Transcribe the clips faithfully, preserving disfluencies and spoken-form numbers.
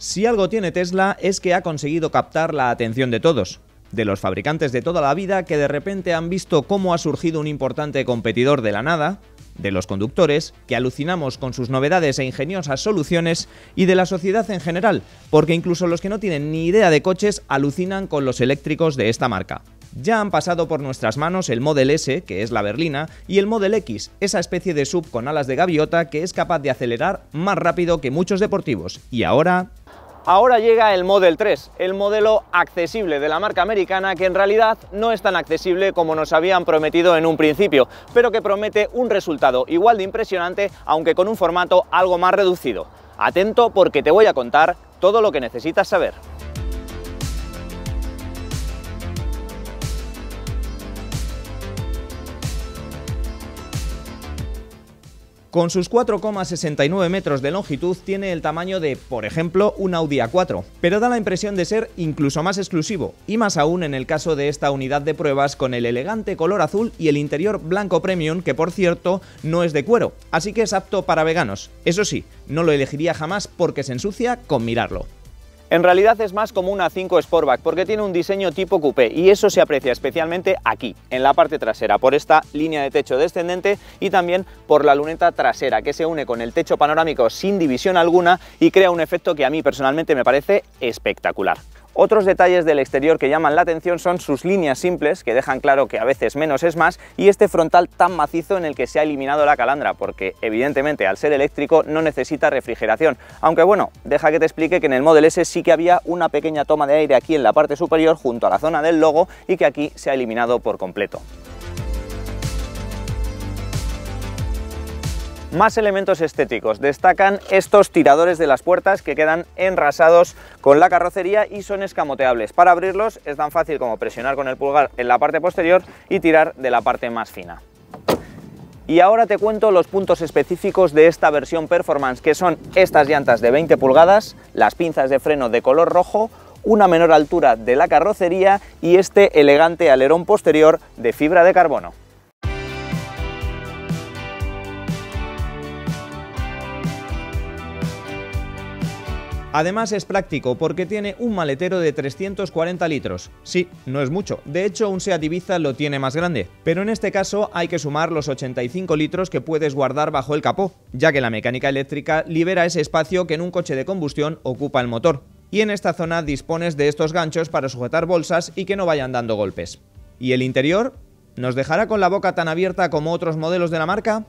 Si algo tiene Tesla es que ha conseguido captar la atención de todos, de los fabricantes de toda la vida que de repente han visto cómo ha surgido un importante competidor de la nada, de los conductores, que alucinamos con sus novedades e ingeniosas soluciones, y de la sociedad en general, porque incluso los que no tienen ni idea de coches alucinan con los eléctricos de esta marca. Ya han pasado por nuestras manos el Model S, que es la berlina, y el Model X, esa especie de S U V con alas de gaviota que es capaz de acelerar más rápido que muchos deportivos. Y ahora... Ahora llega el Model tres, el modelo accesible de la marca americana, que en realidad no es tan accesible como nos habían prometido en un principio, pero que promete un resultado igual de impresionante, aunque con un formato algo más reducido. Atento, porque te voy a contar todo lo que necesitas saber. Con sus cuatro coma sesenta y nueve metros de longitud tiene el tamaño de, por ejemplo, un Audi A cuatro, pero da la impresión de ser incluso más exclusivo, y más aún en el caso de esta unidad de pruebas con el elegante color azul y el interior blanco premium, que por cierto no es de cuero, así que es apto para veganos. Eso sí, no lo elegiría jamás porque se ensucia con mirarlo. En realidad es más como una A cinco Sportback, porque tiene un diseño tipo coupé, y eso se aprecia especialmente aquí, en la parte trasera, por esta línea de techo descendente y también por la luneta trasera, que se une con el techo panorámico sin división alguna y crea un efecto que a mí personalmente me parece espectacular. Otros detalles del exterior que llaman la atención son sus líneas simples, que dejan claro que a veces menos es más, y este frontal tan macizo en el que se ha eliminado la calandra, porque evidentemente al ser eléctrico no necesita refrigeración. Aunque bueno, deja que te explique que en el Model S sí que había una pequeña toma de aire aquí en la parte superior junto a la zona del logo, y que aquí se ha eliminado por completo. Más elementos estéticos. Destacan estos tiradores de las puertas, que quedan enrasados con la carrocería y son escamoteables. Para abrirlos es tan fácil como presionar con el pulgar en la parte posterior y tirar de la parte más fina. Y ahora te cuento los puntos específicos de esta versión Performance, que son estas llantas de veinte pulgadas, las pinzas de freno de color rojo, una menor altura de la carrocería y este elegante alerón posterior de fibra de carbono. Además es práctico porque tiene un maletero de trescientos cuarenta litros. Sí, no es mucho. De hecho, un Seat Ibiza lo tiene más grande. Pero en este caso hay que sumar los ochenta y cinco litros que puedes guardar bajo el capó, ya que la mecánica eléctrica libera ese espacio que en un coche de combustión ocupa el motor. Y en esta zona dispones de estos ganchos para sujetar bolsas y que no vayan dando golpes. ¿Y el interior? ¿Nos dejará con la boca tan abierta como otros modelos de la marca?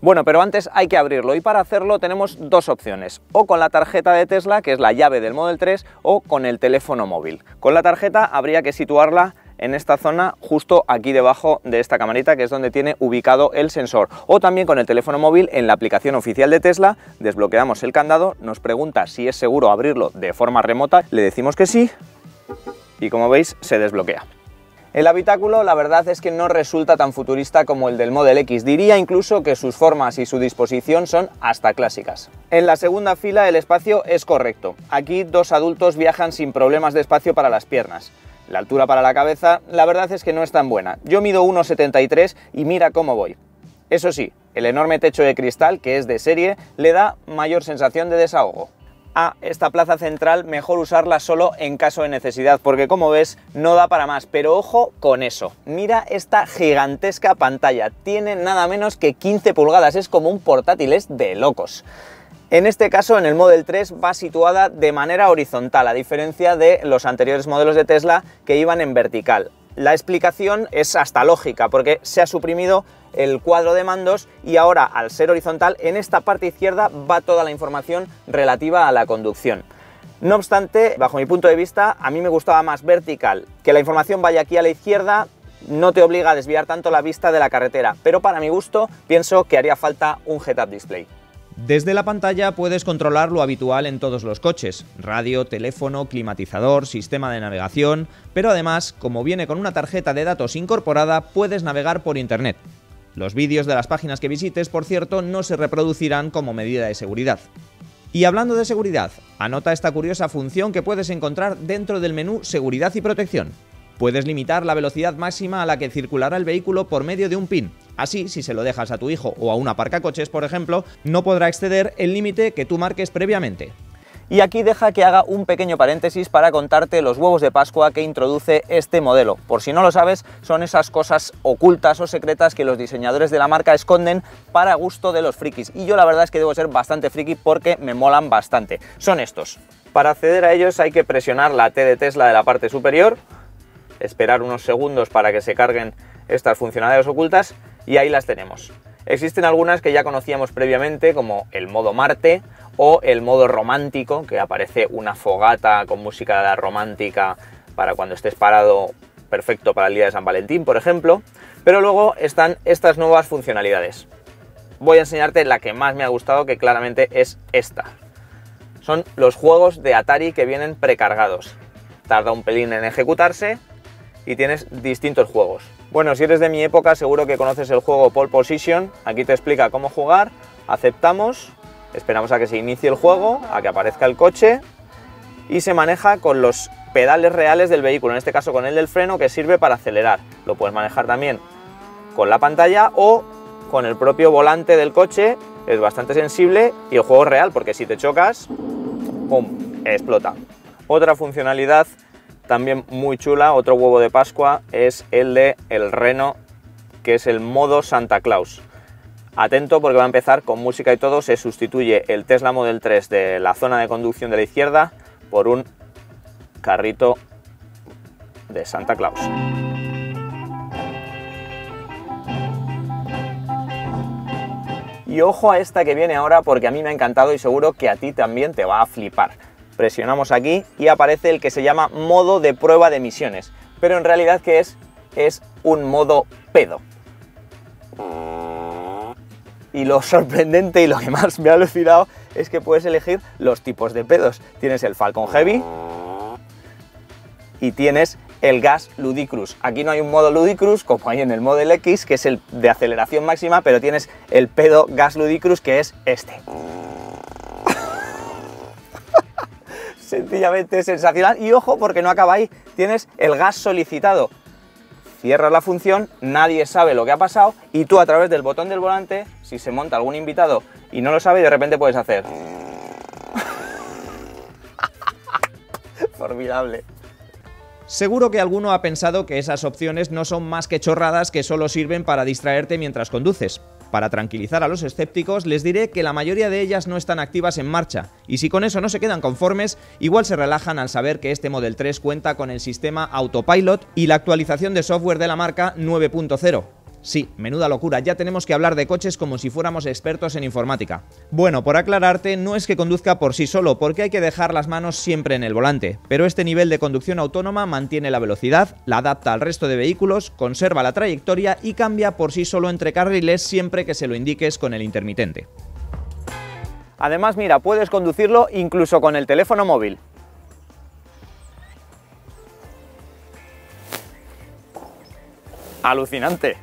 Bueno, pero antes hay que abrirlo, y para hacerlo tenemos dos opciones, o con la tarjeta de Tesla, que es la llave del Model tres, o con el teléfono móvil. Con la tarjeta habría que situarla en esta zona, justo aquí debajo de esta camarita, que es donde tiene ubicado el sensor, o también con el teléfono móvil en la aplicación oficial de Tesla. Desbloqueamos el candado, nos pregunta si es seguro abrirlo de forma remota, le decimos que sí, y como veis se desbloquea. El habitáculo, la verdad es que no resulta tan futurista como el del Model X, diría incluso que sus formas y su disposición son hasta clásicas. En la segunda fila el espacio es correcto, aquí dos adultos viajan sin problemas de espacio para las piernas. La altura para la cabeza, la verdad es que no es tan buena, yo mido uno setenta y tres y mira cómo voy. Eso sí, el enorme techo de cristal, que es de serie, le da mayor sensación de desahogo. Ah, esta plaza central mejor usarla solo en caso de necesidad, porque como ves no da para más, pero ojo con eso. Mira esta gigantesca pantalla, tiene nada menos que quince pulgadas, es como un portátil, es de locos. En este caso, en el Model tres va situada de manera horizontal, a diferencia de los anteriores modelos de Tesla que iban en vertical. La explicación es hasta lógica, porque se ha suprimido el cuadro de mandos y ahora, al ser horizontal, en esta parte izquierda va toda la información relativa a la conducción. No obstante, bajo mi punto de vista, a mí me gustaba más vertical, que la información vaya aquí a la izquierda. No te obliga a desviar tanto la vista de la carretera, pero para mi gusto pienso que haría falta un head-up display. Desde la pantalla puedes controlar lo habitual en todos los coches: radio, teléfono, climatizador, sistema de navegación, pero además, como viene con una tarjeta de datos incorporada, puedes navegar por internet. Los vídeos de las páginas que visites, por cierto, no se reproducirán como medida de seguridad. Y hablando de seguridad, anota esta curiosa función que puedes encontrar dentro del menú Seguridad y Protección. Puedes limitar la velocidad máxima a la que circulará el vehículo por medio de un pin. Así, si se lo dejas a tu hijo o a un aparcacoches, por ejemplo, no podrá exceder el límite que tú marques previamente. Y aquí deja que haga un pequeño paréntesis para contarte los huevos de Pascua que introduce este modelo. Por si no lo sabes, son esas cosas ocultas o secretas que los diseñadores de la marca esconden para gusto de los frikis. Y yo la verdad es que debo ser bastante friki porque me molan bastante. Son estos. Para acceder a ellos hay que presionar la T de Tesla de la parte superior, esperar unos segundos para que se carguen estas funcionalidades ocultas y ahí las tenemos. Existen algunas que ya conocíamos previamente, como el modo Marte o el modo romántico, que aparece una fogata con música romántica para cuando estés parado, perfecto para el día de San Valentín, por ejemplo. Pero luego están estas nuevas funcionalidades. Voy a enseñarte la que más me ha gustado, que claramente es esta. Son los juegos de Atari que vienen precargados. Tarda un pelín en ejecutarse y tienes distintos juegos. Bueno, si eres de mi época seguro que conoces el juego Pole Position. Aquí te explica cómo jugar, aceptamos, esperamos a que se inicie el juego, a que aparezca el coche y se maneja con los pedales reales del vehículo, en este caso con el del freno que sirve para acelerar. Lo puedes manejar también con la pantalla o con el propio volante del coche, es bastante sensible y el juego es real porque si te chocas, ¡pum!, explota. Otra funcionalidad también muy chula, otro huevo de Pascua, es el de el reno, que es el modo Santa Claus. Atento porque va a empezar con música y todo, se sustituye el Tesla Model tres de la zona de conducción de la izquierda por un carrito de Santa Claus. Y ojo a esta que viene ahora porque a mí me ha encantado y seguro que a ti también te va a flipar. Presionamos aquí y aparece el que se llama modo de prueba de misiones, pero en realidad ¿qué es? Es un modo pedo. Y lo sorprendente y lo que más me ha alucinado es que puedes elegir los tipos de pedos. Tienes el Falcon Heavy y tienes el gas ludicrous. Aquí no hay un modo ludicrous como hay en el Model X, que es el de aceleración máxima, pero tienes el pedo gas ludicrous que es este. Sencillamente sensacional. Y ojo porque no acaba ahí, tienes el gas solicitado. Cierras la función, nadie sabe lo que ha pasado y tú a través del botón del volante, si se monta algún invitado y no lo sabe, de repente puedes hacer. Formidable. Seguro que alguno ha pensado que esas opciones no son más que chorradas que solo sirven para distraerte mientras conduces. Para tranquilizar a los escépticos les diré que la mayoría de ellas no están activas en marcha, y si con eso no se quedan conformes, igual se relajan al saber que este Model tres cuenta con el sistema Autopilot y la actualización de software de la marca nueve punto cero. Sí, menuda locura, ya tenemos que hablar de coches como si fuéramos expertos en informática. Bueno, por aclararte, no es que conduzca por sí solo, porque hay que dejar las manos siempre en el volante, pero este nivel de conducción autónoma mantiene la velocidad, la adapta al resto de vehículos, conserva la trayectoria y cambia por sí solo entre carriles siempre que se lo indiques con el intermitente. Además, mira, puedes conducirlo incluso con el teléfono móvil. ¡Alucinante!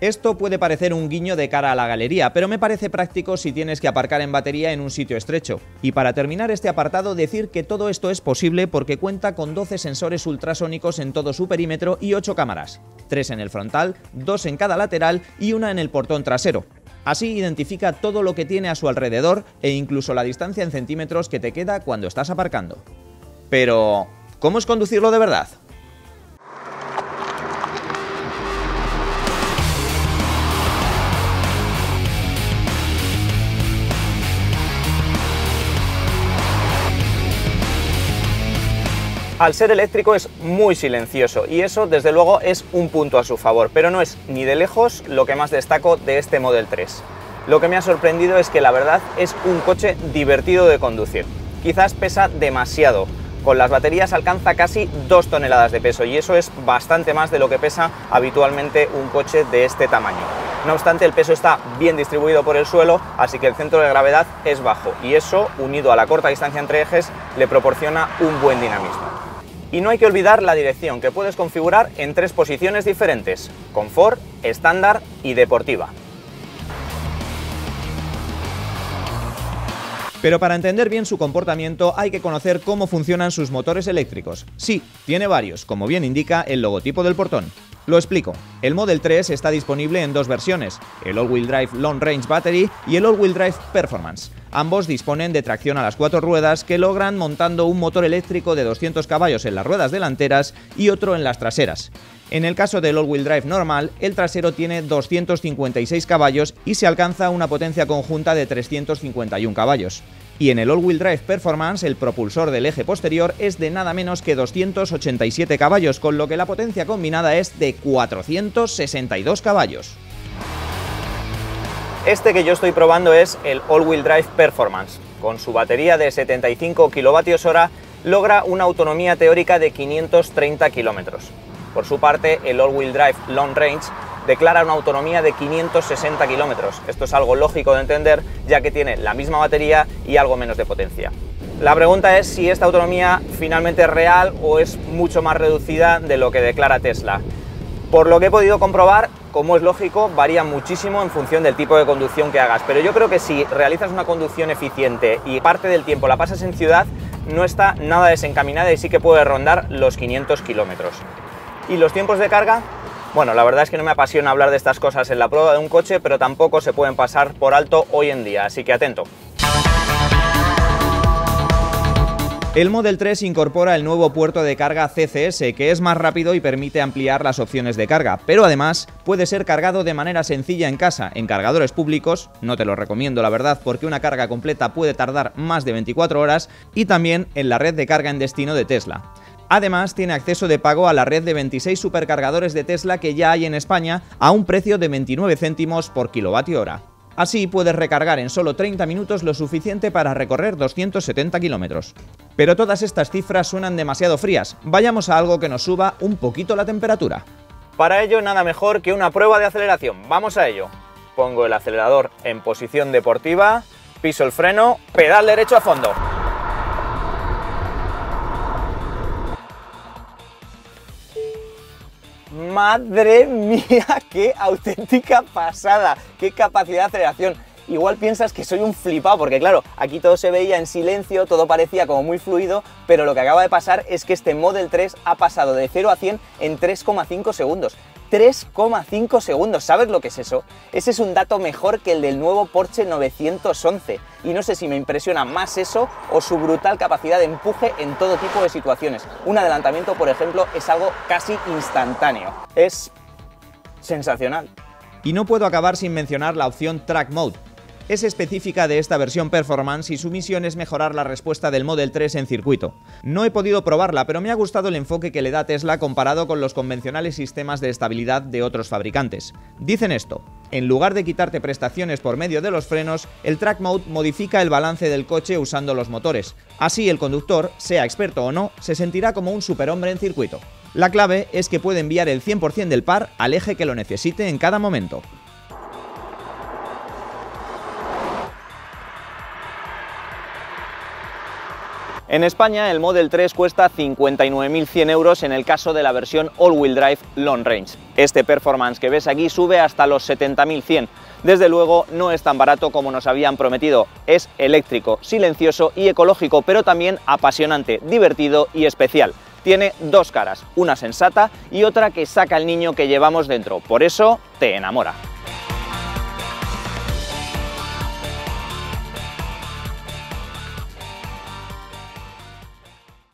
Esto puede parecer un guiño de cara a la galería, pero me parece práctico si tienes que aparcar en batería en un sitio estrecho. Y para terminar este apartado, decir que todo esto es posible porque cuenta con doce sensores ultrasónicos en todo su perímetro y ocho cámaras, tres en el frontal, dos en cada lateral y una en el portón trasero. Así identifica todo lo que tiene a su alrededor e incluso la distancia en centímetros que te queda cuando estás aparcando. Pero, ¿cómo es conducirlo de verdad? Al ser eléctrico es muy silencioso y eso desde luego es un punto a su favor, pero no es ni de lejos lo que más destaco de este Model tres. Lo que me ha sorprendido es que la verdad es un coche divertido de conducir. Quizás pesa demasiado, con las baterías alcanza casi dos toneladas de peso y eso es bastante más de lo que pesa habitualmente un coche de este tamaño. No obstante, el peso está bien distribuido por el suelo, así que el centro de gravedad es bajo y eso, unido a la corta distancia entre ejes, le proporciona un buen dinamismo. Y no hay que olvidar la dirección, que puedes configurar en tres posiciones diferentes: confort, estándar y deportiva. Pero para entender bien su comportamiento hay que conocer cómo funcionan sus motores eléctricos. Sí, tiene varios, como bien indica el logotipo del portón. Lo explico. El Model tres está disponible en dos versiones, el All-Wheel Drive Long Range Battery y el All-Wheel Drive Performance. Ambos disponen de tracción a las cuatro ruedas que logran montando un motor eléctrico de doscientos caballos en las ruedas delanteras y otro en las traseras. En el caso del All-Wheel Drive normal, el trasero tiene doscientos cincuenta y seis caballos y se alcanza una potencia conjunta de trescientos cincuenta y un caballos. Y en el All-Wheel Drive Performance, el propulsor del eje posterior es de nada menos que doscientos ochenta y siete caballos, con lo que la potencia combinada es de cuatrocientos sesenta y dos caballos. Este que yo estoy probando es el All-Wheel Drive Performance. Con su batería de setenta y cinco kilovatios hora, logra una autonomía teórica de quinientos treinta kilómetros. Por su parte, el All-Wheel Drive Long Range declara una autonomía de quinientos sesenta kilómetros. Esto es algo lógico de entender, ya que tiene la misma batería y algo menos de potencia. La pregunta es si esta autonomía finalmente es real o es mucho más reducida de lo que declara Tesla. Por lo que he podido comprobar, como es lógico, varía muchísimo en función del tipo de conducción que hagas, pero yo creo que si realizas una conducción eficiente y parte del tiempo la pasas en ciudad, no está nada desencaminada y sí que puede rondar los quinientos kilómetros. ¿Y los tiempos de carga? Bueno, la verdad es que no me apasiona hablar de estas cosas en la prueba de un coche, pero tampoco se pueden pasar por alto hoy en día, así que atento. El Model tres incorpora el nuevo puerto de carga C C S, que es más rápido y permite ampliar las opciones de carga, pero además puede ser cargado de manera sencilla en casa, en cargadores públicos, no te lo recomiendo la verdad porque una carga completa puede tardar más de veinticuatro horas, y también en la red de carga en destino de Tesla. Además, tiene acceso de pago a la red de veintiséis supercargadores de Tesla que ya hay en España a un precio de veintinueve céntimos por kilovatio hora. Así puedes recargar en solo treinta minutos lo suficiente para recorrer doscientos setenta kilómetros. Pero todas estas cifras suenan demasiado frías. Vayamos a algo que nos suba un poquito la temperatura. Para ello, nada mejor que una prueba de aceleración. Vamos a ello. Pongo el acelerador en posición deportiva, piso el freno, pedal derecho a fondo. ¡Madre mía! ¡Qué auténtica pasada! ¡Qué capacidad de aceleración! Igual piensas que soy un flipado, porque claro, aquí todo se veía en silencio, todo parecía como muy fluido, pero lo que acaba de pasar es que este Model tres ha pasado de cero a cien en tres coma cinco segundos. tres coma cinco segundos, ¿sabes lo que es eso? Ese es un dato mejor que el del nuevo Porsche novecientos once, y no sé si me impresiona más eso o su brutal capacidad de empuje en todo tipo de situaciones. Un adelantamiento, por ejemplo, es algo casi instantáneo. Es sensacional. Y no puedo acabar sin mencionar la opción Track Mode. Es específica de esta versión Performance y su misión es mejorar la respuesta del Model tres en circuito. No he podido probarla, pero me ha gustado el enfoque que le da Tesla comparado con los convencionales sistemas de estabilidad de otros fabricantes. Dicen esto: en lugar de quitarte prestaciones por medio de los frenos, el Track Mode modifica el balance del coche usando los motores. Así el conductor, sea experto o no, se sentirá como un superhombre en circuito. La clave es que puede enviar el cien por cien del par al eje que lo necesite en cada momento. En España, el Model tres cuesta cincuenta y nueve mil cien euros en el caso de la versión All-Wheel Drive Long Range. Este Performance que ves aquí sube hasta los setenta mil cien. Desde luego, no es tan barato como nos habían prometido. Es eléctrico, silencioso y ecológico, pero también apasionante, divertido y especial. Tiene dos caras, una sensata y otra que saca el niño que llevamos dentro. Por eso, te enamora.